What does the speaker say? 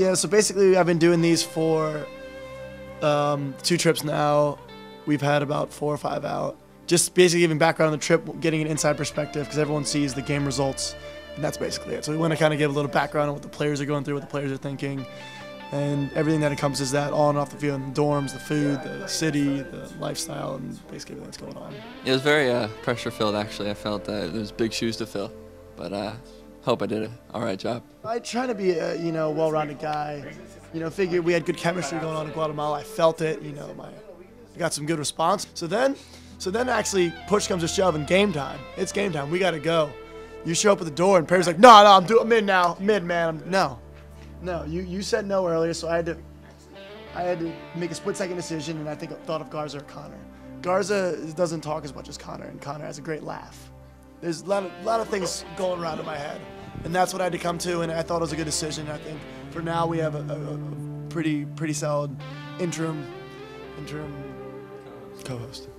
Yeah, so basically I've been doing these for 2 trips now. We've had about 4 or 5 out. Just basically giving background on the trip, getting an inside perspective, because everyone sees the game results, and that's basically it. So we want to kind of give a little background on what the players are going through, what the players are thinking, and everything that encompasses that on and off the field, the dorms, the food, the city, the lifestyle, and basically everything that's going on. It was very pressure-filled, actually. I felt that there was big shoes to fill, but hope I did an all right job. I try to be a well-rounded guy. Figured we had good chemistry going on in Guatemala. I felt it. I got some good response. So then actually push comes to shove and game time. It's game time. We got to go. You show up at the door and Perry's like, no, I'm in now. I'm in, man. No, you said no earlier, so I had to make a split-second decision, and I think I thought of Garza or Conor. Garza doesn't talk as much as Conor, and Conor has a great laugh. There's a lot of things going around in my head, and that's what I had to come to, and I thought it was a good decision. I think for now we have a pretty solid interim co-host.